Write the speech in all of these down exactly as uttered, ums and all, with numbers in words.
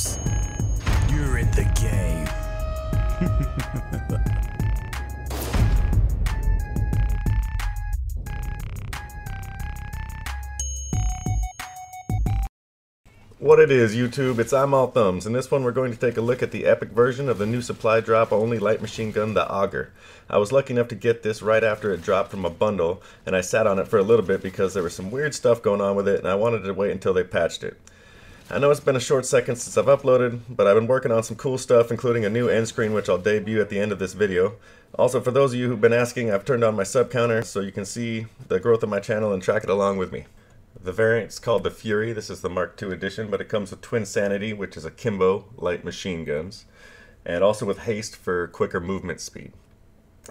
Thumbs. You're in the game. What it is, YouTube, it's I'm All Thumbs. In this one, we're going to take a look at the epic version of the new supply drop only light machine gun, the Auger. I was lucky enough to get this right after it dropped from a bundle, and I sat on it for a little bit because there was some weird stuff going on with it, and I wanted to wait until they patched it. I know it's been a short second since I've uploaded, but I've been working on some cool stuff, including a new end screen, which I'll debut at the end of this video. Also, for those of you who've been asking, I've turned on my sub counter so you can see the growth of my channel and track it along with me. The variant's called the Fury. This is the Mark two edition, but it comes with Twin Sanity, which is a Kimbo light machine guns, and also with Haste for quicker movement speed.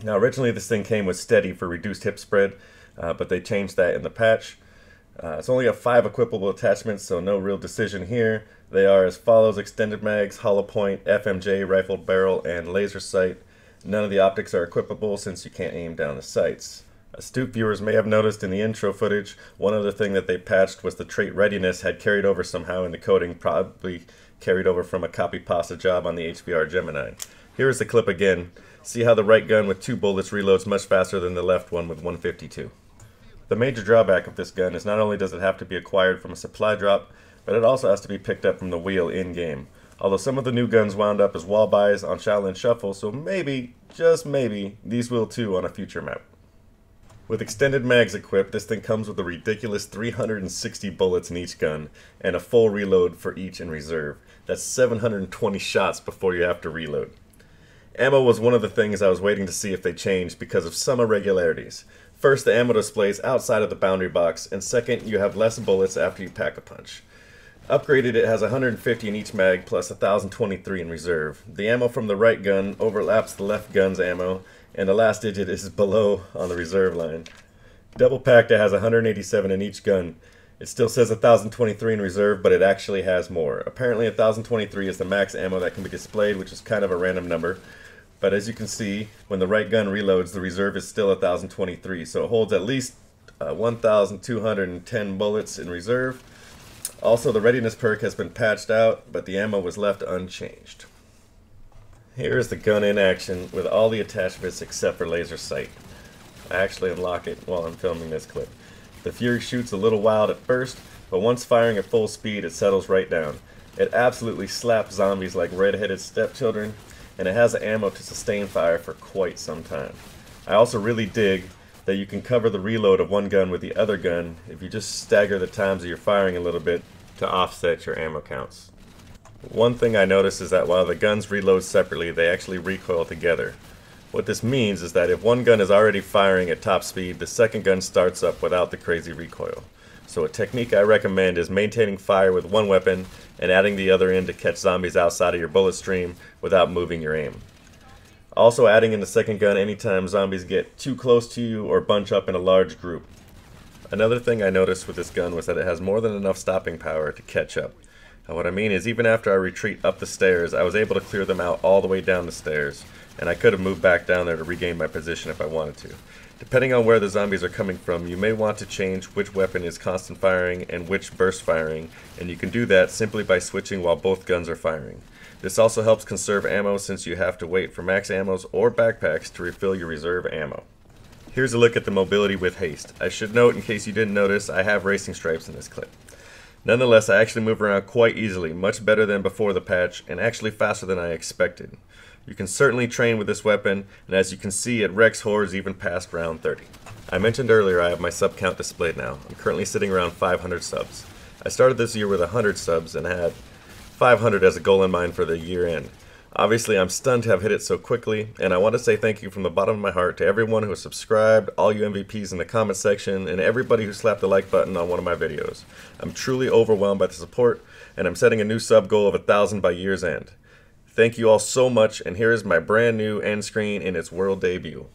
Now originally this thing came with Steady for reduced hip spread, uh, but they changed that in the patch. Uh, it's only got five equipable attachments, so no real decision here. They are as follows: extended mags, hollow point, F M J, rifled barrel, and laser sight. None of the optics are equipable since you can't aim down the sights. Astute viewers may have noticed in the intro footage, one other thing that they patched was the trait readiness had carried over somehow in the coding, probably carried over from a copy pasta job on the H B R Gemini. Here is the clip again. See how the right gun with two bullets reloads much faster than the left one with one fifty-two. The major drawback of this gun is not only does it have to be acquired from a supply drop, but it also has to be picked up from the wheel in-game. Although some of the new guns wound up as wall buys on Shaolin Shuffle, so maybe, just maybe, these will too on a future map. With extended mags equipped, this thing comes with a ridiculous three hundred sixty bullets in each gun, and a full reload for each in reserve. That's seven hundred twenty shots before you have to reload. Ammo was one of the things I was waiting to see if they changed because of some irregularities. First, the ammo displays outside of the boundary box, and second, you have less bullets after you pack a punch. Upgraded, it has one hundred fifty in each mag plus one thousand twenty-three in reserve. The ammo from the right gun overlaps the left gun's ammo, and the last digit is below on the reserve line. Double packed, it has one hundred eighty-seven in each gun. It still says one thousand twenty-three in reserve, but it actually has more. Apparently one thousand twenty-three is the max ammo that can be displayed, which is kind of a random number. But as you can see, when the right gun reloads, the reserve is still one thousand twenty-three, so it holds at least uh, one thousand two hundred ten bullets in reserve. Also, the readiness perk has been patched out, but the ammo was left unchanged. Here is the gun in action with all the attachments except for laser sight. I actually unlock it while I'm filming this clip. The Fury shoots a little wild at first, but once firing at full speed, it settles right down. It absolutely slaps zombies like red-headed stepchildren, and it has the ammo to sustain fire for quite some time. I also really dig that you can cover the reload of one gun with the other gun if you just stagger the times of your firing a little bit to offset your ammo counts. One thing I noticed is that while the guns reload separately, they actually recoil together. What this means is that if one gun is already firing at top speed, the second gun starts up without the crazy recoil. So a technique I recommend is maintaining fire with one weapon and adding the other in to catch zombies outside of your bullet stream without moving your aim. Also adding in the second gun anytime zombies get too close to you or bunch up in a large group. Another thing I noticed with this gun was that it has more than enough stopping power to catch up. And what I mean is, even after I retreat up the stairs, I was able to clear them out all the way down the stairs, and I could have moved back down there to regain my position if I wanted to. Depending on where the zombies are coming from, you may want to change which weapon is constant firing and which burst firing, and you can do that simply by switching while both guns are firing. This also helps conserve ammo since you have to wait for max ammos or backpacks to refill your reserve ammo. Here's a look at the mobility with haste. I should note, in case you didn't notice, I have racing stripes in this clip. Nonetheless, I actually move around quite easily, much better than before the patch, and actually faster than I expected. You can certainly train with this weapon, and as you can see, it wrecks hordes even past round thirty. I mentioned earlier I have my sub count displayed now. I'm currently sitting around five hundred subs. I started this year with one hundred subs and had five hundred as a goal in mind for the year end. Obviously, I'm stunned to have hit it so quickly, and I want to say thank you from the bottom of my heart to everyone who has subscribed, all you M V Ps in the comment section, and everybody who slapped the like button on one of my videos. I'm truly overwhelmed by the support, and I'm setting a new sub goal of one thousand by year's end. Thank you all so much, and here is my brand new end screen in its world debut.